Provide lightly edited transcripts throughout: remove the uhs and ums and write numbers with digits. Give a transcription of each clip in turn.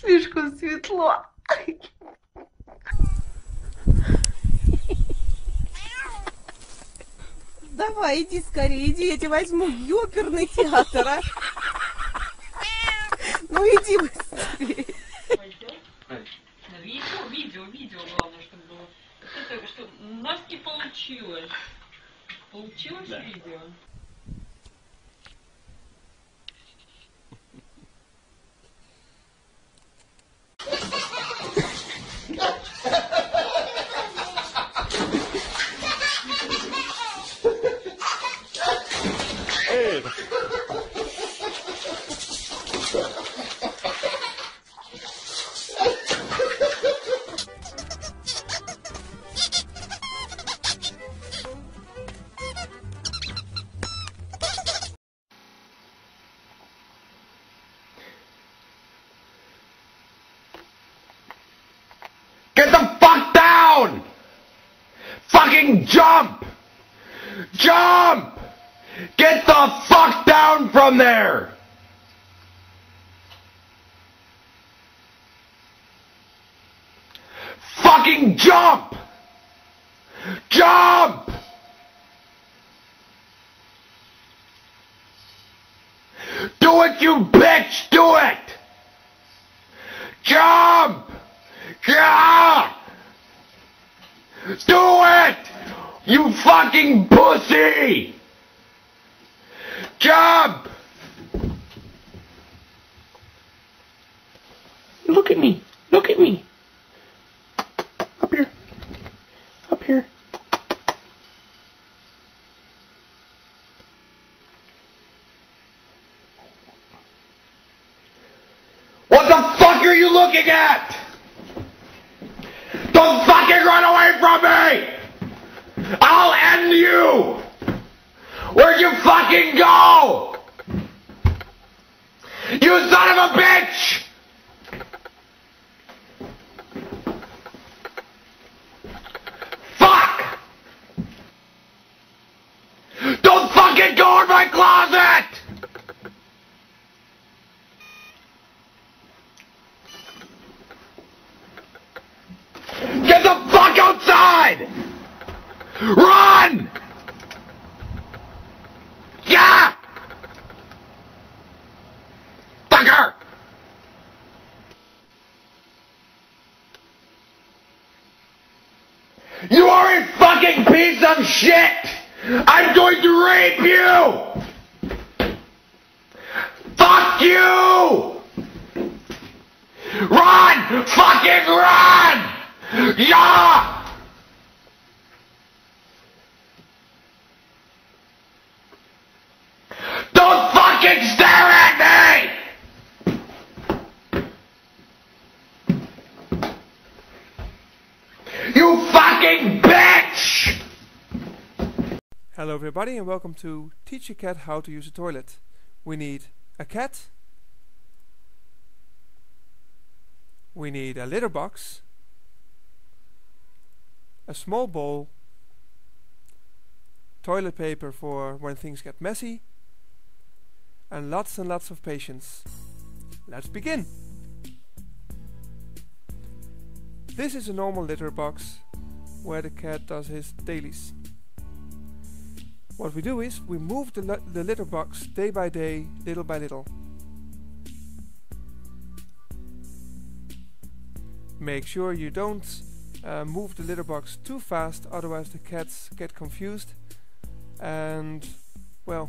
Слишком светло. Давай, иди скорее, иди, я тебя возьму в ёперный театр, а? Ну иди быстрее. Видео, главное, чтобы было. Что у нас не получилось. Получилось да. Видео? Get the fuck down! Fucking jump! Jump! Get the fuck down from there! Fucking jump! Jump! Do it, you bitch! Do it! Jump! Yeah! Do it! You fucking pussy! Jump! Look at me! Look at me! Up here! Up here! What the fuck are you looking at?! Don't fucking run away from me! I'll end you! Where'd you fucking go? You son of a bitch! Fuck! Don't fucking go in my closet! Get the fuck outside! Run! Yeah! Fucker! You are a fucking piece of shit! I'm going to rape you! Fuck you! Run! Fucking run! Yeah! Don't fucking stare at me! You fucking bitch! Hello everybody and welcome to Teach a Cat How to Use a Toilet. We need a cat. We need a litter box. A small bowl, toilet paper for when things get messy, and lots of patience. Let's begin! This is a normal litter box where the cat does his dailies. What we do is we move the litter box day by day, little by little. Make sure you don't move the litter box too fast, otherwise the cats get confused and, well,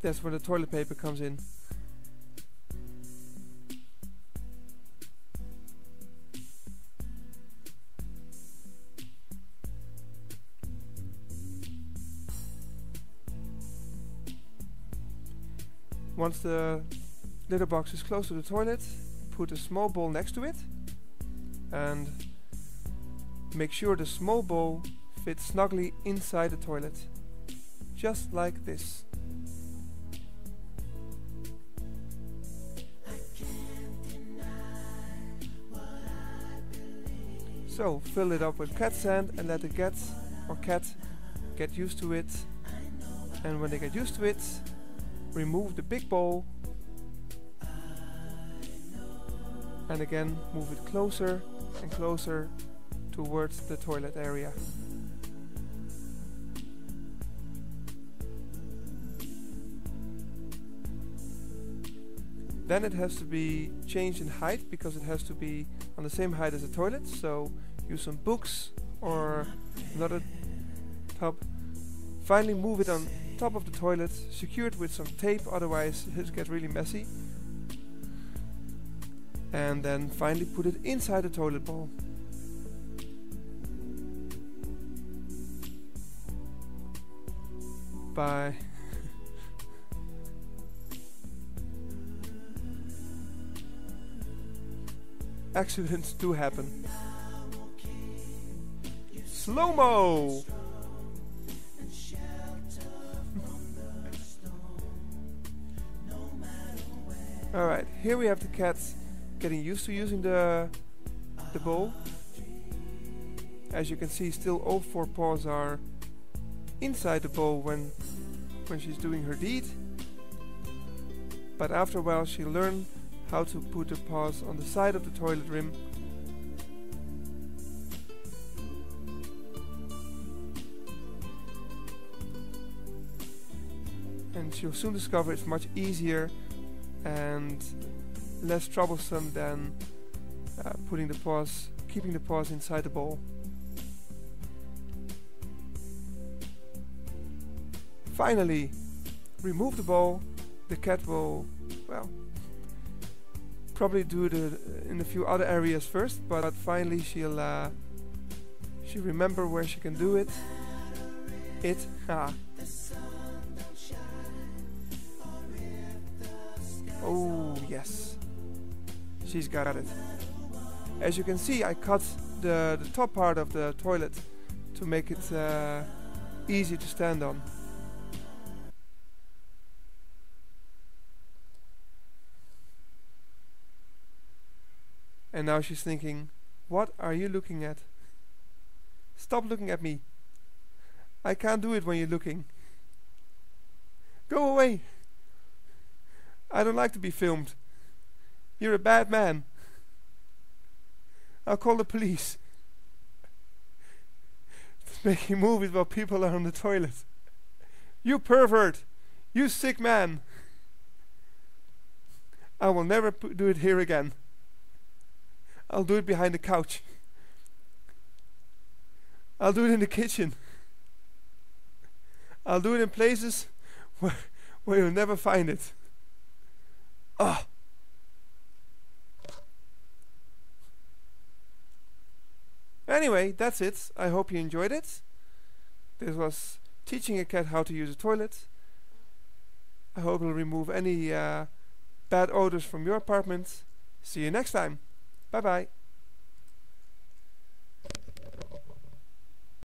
that's where the toilet paper comes in. Once the litter box is close to the toilet, put a small bowl next to it and make sure the small bowl fits snugly inside the toilet, just like this. So fill it up with cat sand and let the cat get used to it, and when they get used to it, remove the big bowl and again move it closer and closer towards the toilet area. Then it has to be changed in height because it has to be on the same height as the toilet, so use some books or another tub. Finally move it on top of the toilet, secure it with some tape, otherwise it gets really messy. And then finally put it inside the toilet bowl. Bye. Accidents do happen. Slow-mo! Alright, here we have the cats getting used to using the bowl. As you can see, still all four paws are inside the bowl when she's doing her deed. But after a while she learned how to put her paws on the side of the toilet rim. And she'll soon discover it's much easier and less troublesome than keeping the paws inside the bowl. Finally, remove the bowl. The cat will, well, probably do in a few other areas first, but finally she'll remember where she can do it. Oh yes, she's got it. As you can see, I cut the top part of the toilet to make it easy to stand on. And now she's thinking, what are you looking at? Stop looking at me. I can't do it when you're looking. Go away. I don't like to be filmed. You're a bad man. I'll call the police. It's making movies while people are on the toilet. You pervert! You sick man! I will never do it here again. I'll do it behind the couch. I'll do it in the kitchen. I'll do it in places where you'll never find it. Ah. Anyway, that's it. I hope you enjoyed it. This was teaching a cat how to use a toilet. I hope it'll remove any bad odors from your apartment. See you next time. Bye bye.